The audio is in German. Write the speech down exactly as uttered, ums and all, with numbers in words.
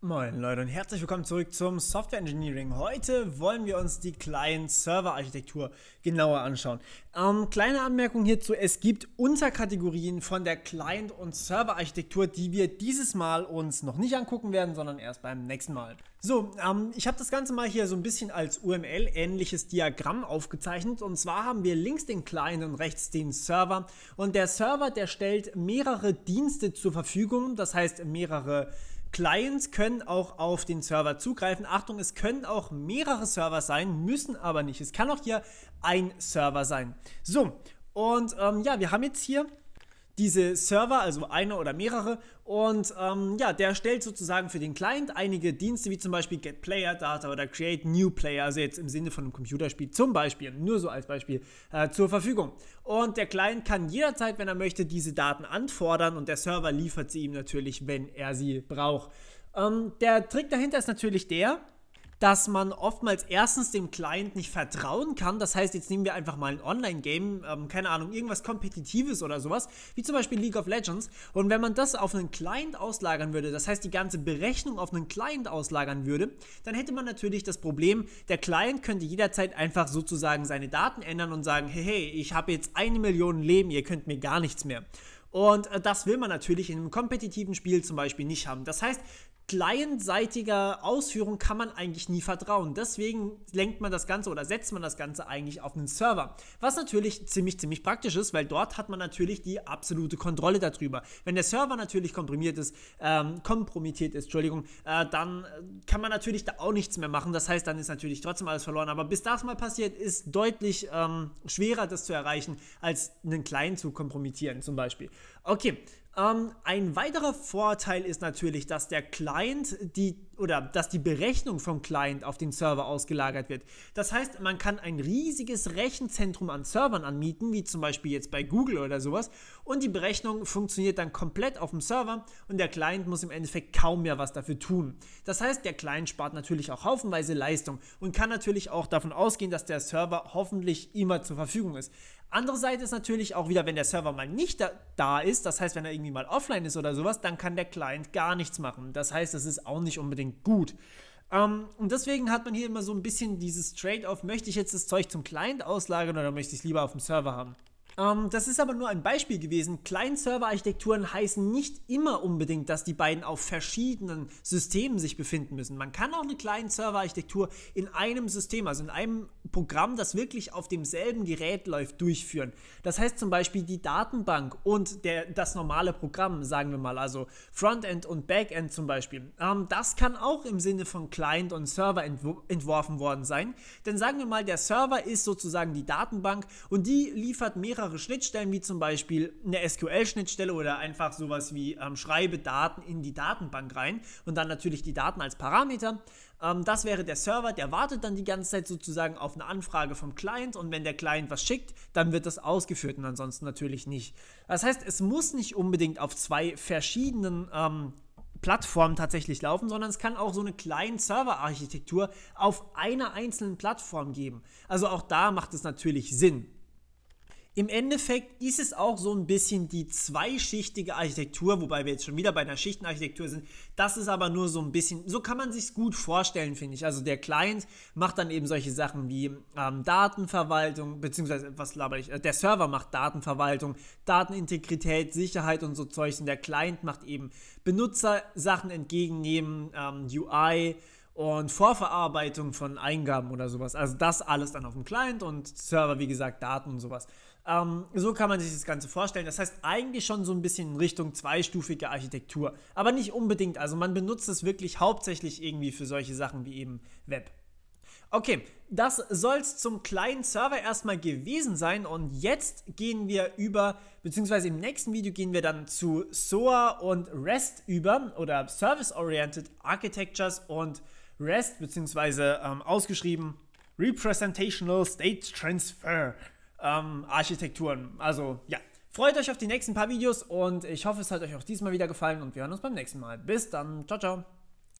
Moin Leute und herzlich willkommen zurück zum Software Engineering. Heute wollen wir uns die Client-Server-Architektur genauer anschauen. Ähm, kleine Anmerkung hierzu, es gibt Unterkategorien von der Client- und Server-Architektur, die wir dieses Mal uns noch nicht angucken werden, sondern erst beim nächsten Mal. So, ähm, ich habe das Ganze mal hier so ein bisschen als U M L-ähnliches Diagramm aufgezeichnet, und zwar haben wir links den Client und rechts den Server, und der Server, der stellt mehrere Dienste zur Verfügung, das heißt mehrere Clients können auch auf den Server zugreifen. Achtung, es können auch mehrere Server sein, müssen aber nicht. Es kann auch hier ein Server sein. So, und ähm, ja, wir haben jetzt hier diese Server, also eine oder mehrere, und ähm, ja, der stellt sozusagen für den Client einige Dienste, wie zum Beispiel Get Player Data oder Create New Player, also jetzt im Sinne von einem Computerspiel zum Beispiel, nur so als Beispiel, äh, zur Verfügung. Und der Client kann jederzeit, wenn er möchte, diese Daten anfordern, und der Server liefert sie ihm natürlich, wenn er sie braucht. Ähm, der Trick dahinter ist natürlich der, dass man oftmals erstens dem Client nicht vertrauen kann. Das heißt, jetzt nehmen wir einfach mal ein Online-Game, ähm, keine Ahnung, irgendwas Kompetitives oder sowas, wie zum Beispiel League of Legends. Und wenn man das auf einen Client auslagern würde, das heißt, die ganze Berechnung auf einen Client auslagern würde, dann hätte man natürlich das Problem, der Client könnte jederzeit einfach sozusagen seine Daten ändern und sagen, hey, hey, ich habe jetzt eine Million Leben, ihr könnt mir gar nichts mehr. Und äh, das will man natürlich in einem kompetitiven Spiel zum Beispiel nicht haben. Das heißt, clientseitiger Ausführung kann man eigentlich nie vertrauen. Deswegen lenkt man das Ganze oder setzt man das Ganze eigentlich auf einen Server. Was natürlich ziemlich, ziemlich praktisch ist, weil dort hat man natürlich die absolute Kontrolle darüber. Wenn der Server natürlich komprimiert ist, ähm, kompromittiert ist, Entschuldigung, äh, dann kann man natürlich da auch nichts mehr machen. Das heißt, dann ist natürlich trotzdem alles verloren. Aber bis das mal passiert, ist deutlich ähm, schwerer, das zu erreichen, als einen Client zu kompromittieren zum Beispiel. Okay. Um, ein weiterer Vorteil ist natürlich, dass der Client die oder dass die Berechnung vom Client auf den Server ausgelagert wird. Das heißt, man kann ein riesiges Rechenzentrum an Servern anmieten, wie zum Beispiel jetzt bei Google oder sowas, und die Berechnung funktioniert dann komplett auf dem Server, und der Client muss im Endeffekt kaum mehr was dafür tun. Das heißt, der Client spart natürlich auch haufenweise Leistung und kann natürlich auch davon ausgehen, dass der Server hoffentlich immer zur Verfügung ist. Andererseits ist natürlich auch wieder, wenn der Server mal nicht da, da ist, das heißt, wenn er irgendwie mal offline ist oder sowas, dann kann der Client gar nichts machen. Das heißt, das ist auch nicht unbedingt gut. Ähm, und deswegen hat man hier immer so ein bisschen dieses Trade-off, möchte ich jetzt das Zeug zum Client auslagern oder möchte ich es lieber auf dem Server haben? Ähm, das ist aber nur ein Beispiel gewesen. Client-Server-Architekturen heißen nicht immer unbedingt, dass die beiden auf verschiedenen Systemen sich befinden müssen. Man kann auch eine Client-Server-Architektur in einem System, also in einem Programm, das wirklich auf demselben Gerät läuft, durchführen. Das heißt zum Beispiel die Datenbank und der, das normale Programm, sagen wir mal, also Frontend und Backend zum Beispiel. Ähm, das kann auch im Sinne von Client und Server entw- entworfen worden sein, denn sagen wir mal, der Server ist sozusagen die Datenbank, und die liefert mehrere Schnittstellen, wie zum Beispiel eine S Q L-Schnittstelle oder einfach sowas wie ähm, schreibe Daten in die Datenbank rein und dann natürlich die Daten als Parameter. Ähm, das wäre der Server, der wartet dann die ganze Zeit sozusagen auf eine Anfrage vom Client, und wenn der Client was schickt, dann wird das ausgeführt und ansonsten natürlich nicht. Das heißt, es muss nicht unbedingt auf zwei verschiedenen ähm, Plattformen tatsächlich laufen, sondern es kann auch so eine Client-Server-Architektur auf einer einzelnen Plattform geben. Also auch da macht es natürlich Sinn. Im Endeffekt ist es auch so ein bisschen die zweischichtige Architektur, wobei wir jetzt schon wieder bei einer Schichtenarchitektur sind. Das ist aber nur so ein bisschen, so kann man sich es gut vorstellen, finde ich. Also der Client macht dann eben solche Sachen wie ähm, Datenverwaltung, beziehungsweise, was laber ich, äh, der Server macht Datenverwaltung, Datenintegrität, Sicherheit und so Zeugs. Und der Client macht eben Benutzersachen entgegennehmen, ähm, U I und Vorverarbeitung von Eingaben oder sowas. Also das alles dann auf dem Client und Server, wie gesagt, Daten und sowas. Ähm, so kann man sich das Ganze vorstellen. Das heißt eigentlich schon so ein bisschen in Richtung zweistufige Architektur. Aber nicht unbedingt. Also man benutzt es wirklich hauptsächlich irgendwie für solche Sachen wie eben Web. Okay, das soll es zum Client-Server erstmal gewesen sein, und jetzt gehen wir über, beziehungsweise im nächsten Video gehen wir dann zu S O A und REST über, oder Service-Oriented Architectures und REST, beziehungsweise ähm, ausgeschrieben Representational State Transfer ähm, Architekturen. Also ja, freut euch auf die nächsten paar Videos, und ich hoffe, es hat euch auch diesmal wieder gefallen, und wir hören uns beim nächsten Mal. Bis dann, ciao, ciao.